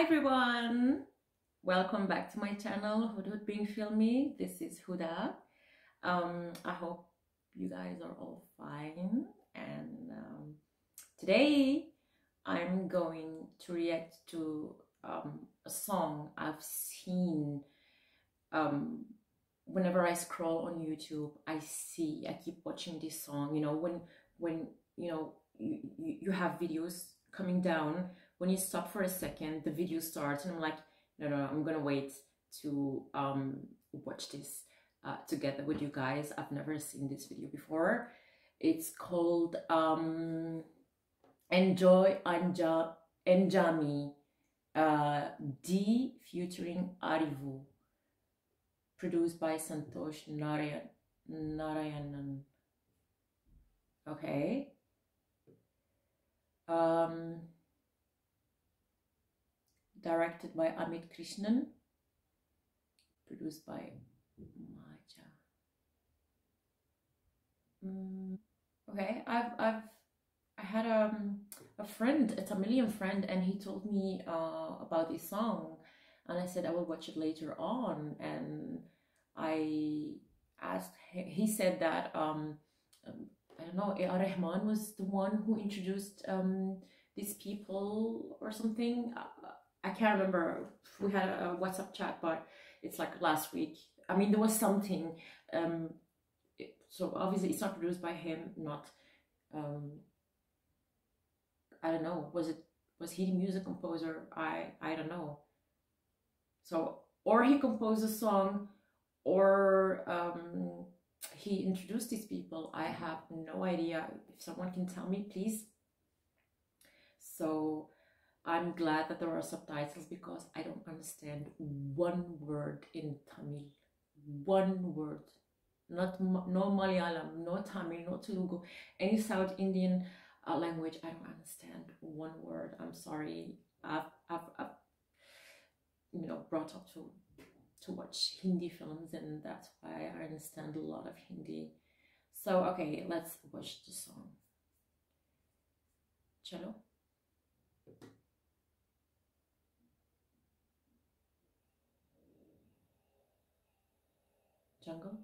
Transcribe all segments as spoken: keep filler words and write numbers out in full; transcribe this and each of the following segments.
Hi everyone, welcome back to my channel Huda Being Filmy. This is Huda. um I hope you guys are all fine, and um, today I'm going to react to um a song I've seen. Um whenever I scroll on YouTube, I see I keep watching this song. You know, when when you know you, you have videos coming down, when you stop for a second, the video starts, and I'm like, no, no, no I'm gonna wait to um, watch this uh, together with you guys. I've never seen this video before. It's called um, Enjoy Enja Enjaami, uh, D featuring Arivu, produced by Santosh Narayan Narayanan. Okay. Um, Directed by Amit Krishnan, produced by Maja. Mm, okay, I've I've I had um a friend, a Tamilian friend, and he told me uh, about this song, and I said I will watch it later on, and I asked. He said that um I don't know, A R Rahman was the one who introduced um these people or something. I can't remember. We had a WhatsApp chat, but it's like last week. I mean, there was something. Um, it, so obviously, it's not produced by him. Not. Um, I don't know. Was it? Was he the music composer? I I don't know. So, or he composed a song, or um, he introduced these people. I have no idea. If someone can tell me, please. So. I'm glad that there are subtitles, because I don't understand one word in Tamil. One word. Not no Malayalam, no Tamil, no Telugu, any South Indian uh, language. I don't understand one word. I'm sorry. I've, I've, I've you know brought up to to watch Hindi films, and that's why I understand a lot of Hindi. So okay, let's watch the song. Chalo. Jungle.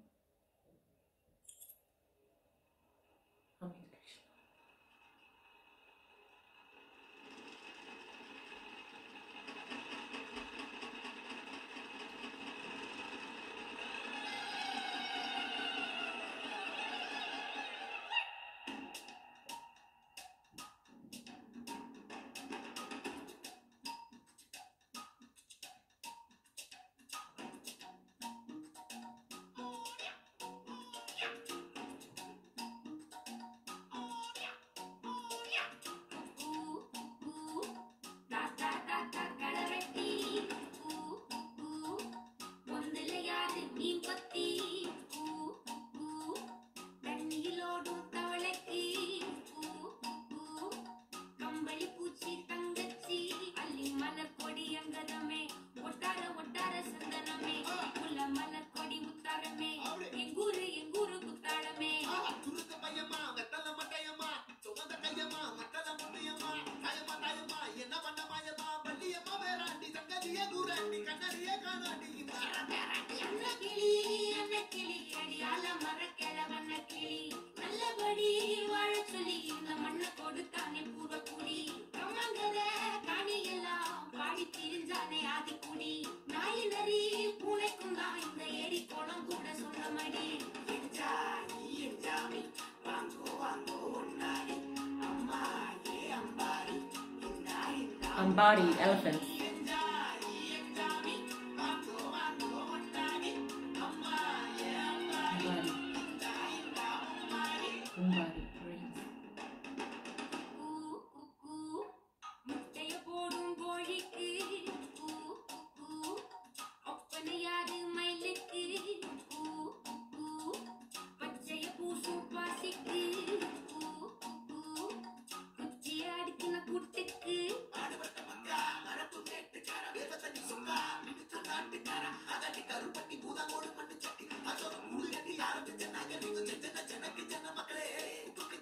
Amit Krishnan. Ambari, elephant. Jana jana jana jana jana makale.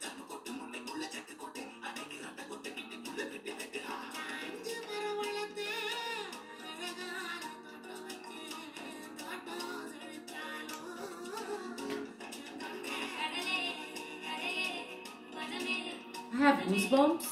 I have goosebumps.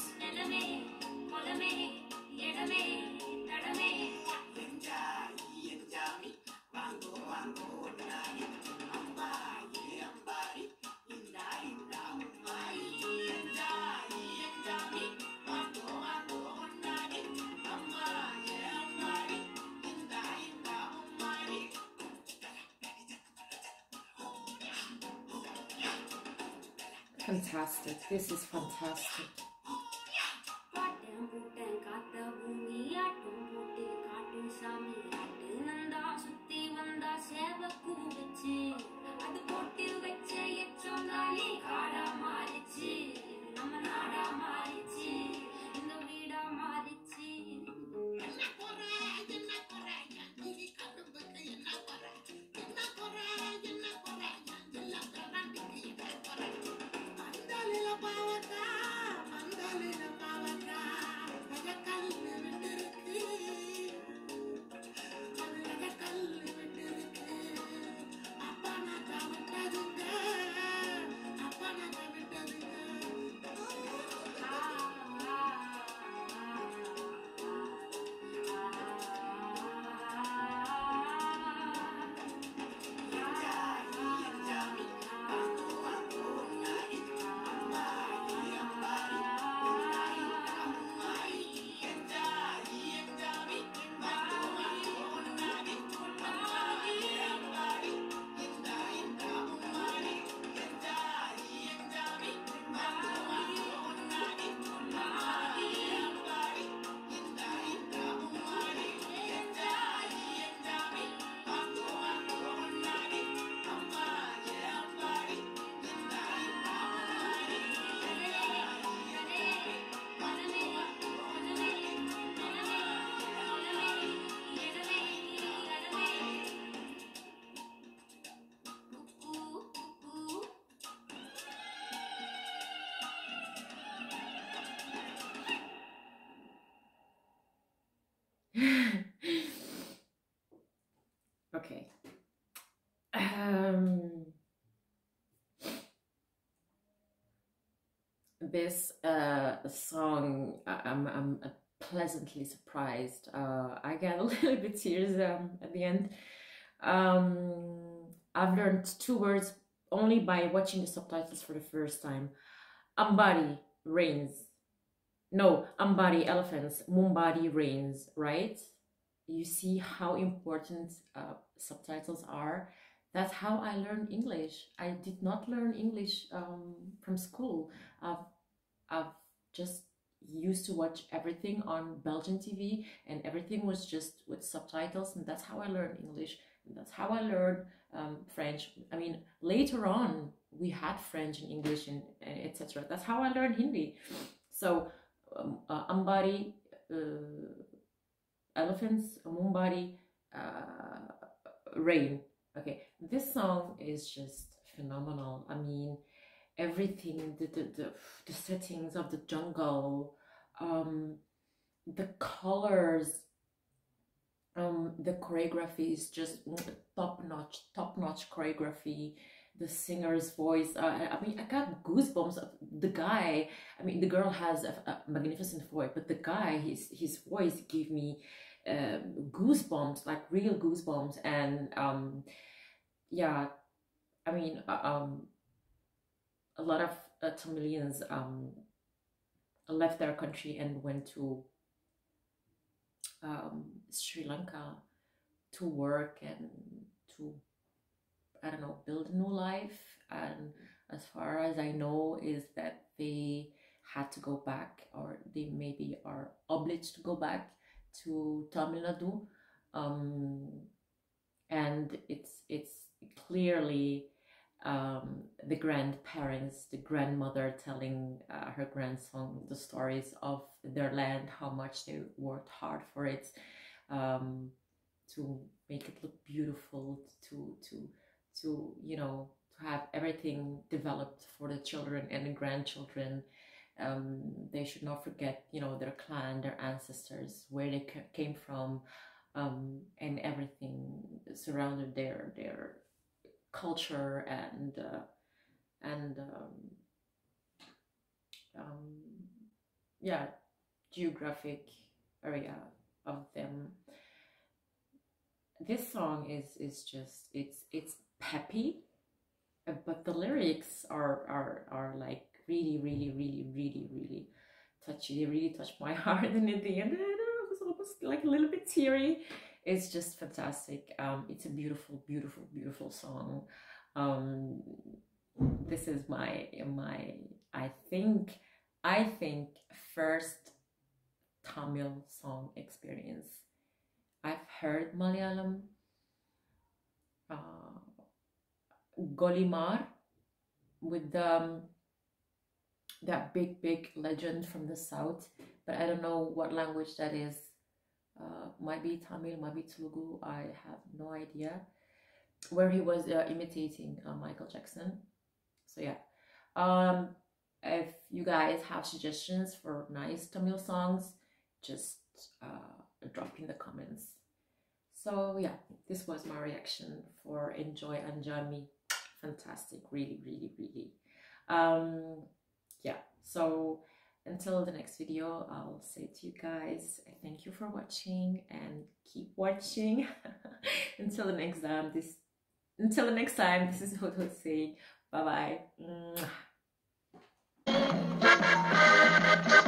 Fantastic. This is fantastic. Okay. Um, this uh, song, I'm, I'm pleasantly surprised. Uh, I get a little bit tears um, at the end. Um, I've learned two words only by watching the subtitles for the first time. Ambari rains. No, Ambari elephants. Mumbari rains, right? You see how important uh, subtitles are. That's how I learned English. I did not learn English um, from school. I've, I've just used to watch everything on Belgian T V, and everything was just with subtitles, and that's how I learned English. And that's how I learned um, French. I mean, later on, we had French and English and, and et cetera. That's how I learned Hindi. So, um, uh, Ambari, uh, elephants, Mumbari, uh, rain. Okay, this song is just phenomenal. I mean, everything, the the, the, the settings of the jungle, um, the colors, um, the choreography is just top notch, top notch choreography. The singer's voice, uh, I mean, I got goosebumps. Of the guy, I mean, the girl has a, a magnificent voice, but the guy, his his voice gave me uh, goosebumps, like real goosebumps. And um, yeah, I mean, uh, um, a lot of uh, Tamilians um, left their country and went to um, Sri Lanka to work and to, I don't know, build a new life. And as far as I know is that they had to go back, or they maybe are obliged to go back to Tamil Nadu. Um, and it's, it's clearly um, the grandparents, the grandmother telling uh, her grandson the stories of their land, how much they worked hard for it, um, to make it look beautiful, to, to, to, you know, to have everything developed for the children and the grandchildren. Um, they should not forget, you know, their clan, their ancestors, where they came from, um, and everything surrounded their their culture and uh, and um, um, yeah, geographic area of them. This song is is just it's it's peppy, but the lyrics are are are like really really really really really touchy. They really touched my heart, and at the end I was almost like a little bit teary. It's just fantastic. Um, it's a beautiful, beautiful, beautiful song. Um, this is my my I think I think first Tamil song experience. I've heard Malayalam, uh, Golimar, with um, that big big legend from the south, but I don't know what language that is. Uh, might be Tamil, might be Telugu, I have no idea. Where he was uh, imitating uh, Michael Jackson. So yeah, um, if you guys have suggestions for nice Tamil songs, just uh, drop in the comments. So yeah, this was my reaction for Enjoy Enjaami. Fantastic, really, really, really. Um, yeah, so until the next video, I'll say to you guys, thank you for watching and keep watching. Until the next time, this until the next time, this is Huda saying bye bye.